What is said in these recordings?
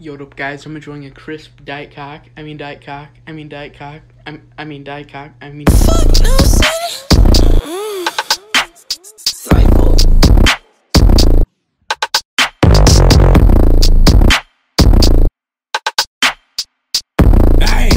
Yo, up guys, I'm enjoying a crisp Diet Coke. Fuck Nhelson! Cycle. Hey!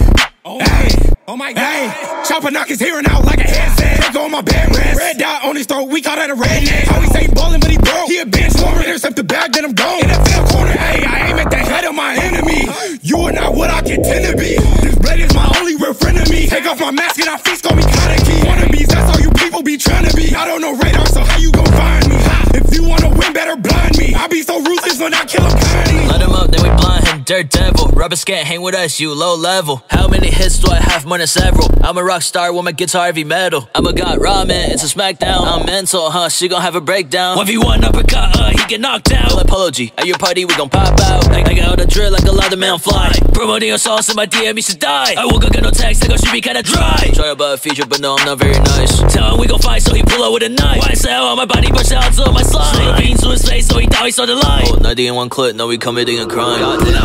Oh, hey! Oh my God! Hey! Chopper knock his hearing out like a headset. Take on my bed rest. Red dot on his throat, we call that a redneck. How he ain't ballin', but he broke. He a bench warmer, intercept the bag, then I'm gone. NFL corner, hey, I aim at the head of my enemy. You are not what I contend to be. This blade is my only real frenemy. Take off my mask and I feast, call me Kaneki. Wannabes, that's all you people be trying to be. I don't know radar, so how you gon' find me? If you wanna win, better blind me. I be so ruthless when I kill him kindly. Let him up, then we blind him, dirt devil. Rubber scat, hang with us, you low level. How many hits do I have? More than several. I'm a rock star with my guitar heavy metal. I'm a god raw man, it's a smackdown. I'm mental, huh? She gon' have a breakdown. 1v1 uppercut, he get knocked down. Apology, at your party we gon' pop out. I got the drill like a lot of man fly. Promoting your sauce in my DM, you should die. I woke up, got no text, I go should be kinda dry. Try about a feature, but no, I'm not very nice. Tell him we gon' fight, so he pull out with a knife. YSL on my body, burst out to my slide. Slid a bean to his face, so he thought he saw the light. Oh, 90 in one clip, now we committing a crime.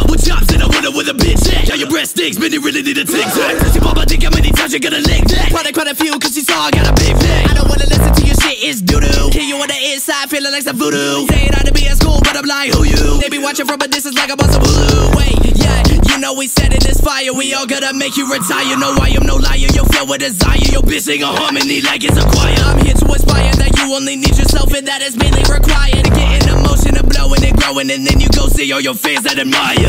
With chops in the window with a bitch at? Now your breath stinks, but you really need a tic-tac. I think how many times you're gonna lick that? Probably quite a few, cause you saw I got a big dick. I don't wanna listen to your shit, it's doo-doo. Kill you on the inside, feeling like some voodoo. Say it ought to be at school, but I'm like, who you? They be watching from a distance like I'm on some voodoo. Wait, yeah, you know we said it is fire. We all gonna make you retire. No, I am no liar, you're filled with desire. Your bitch sing a harmony like it's a choir. I'm here to inspire that you only need yourself, and that is mainly required. To get in emotion, of blowing and growing, and then you go see all your fans that admire.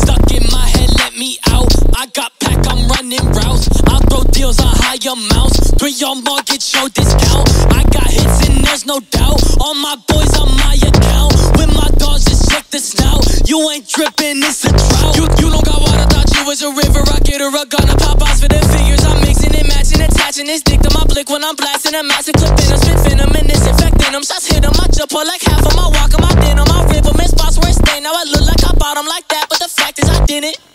Stuck in my head, let me out. I got pack, I'm running routes. I throw deals on high amounts. 3 or more, get your discount. I got hits and there's no doubt. All my boys on my account. With my dogs, just check this out. You ain't dripping, it's a drought. You don't got water, thought you was a river. I get her a gun, I pop eyes for the figures. I'm mixing and matching, attaching this dick to my blick when I'm blasting a massive clip in them. Spit venom and disinfecting them. Shots hit them, I jump on like half of my walk, on my denim. I rip them in spots where it stain. Now I look like I bought them like that, but the fact is I didn't.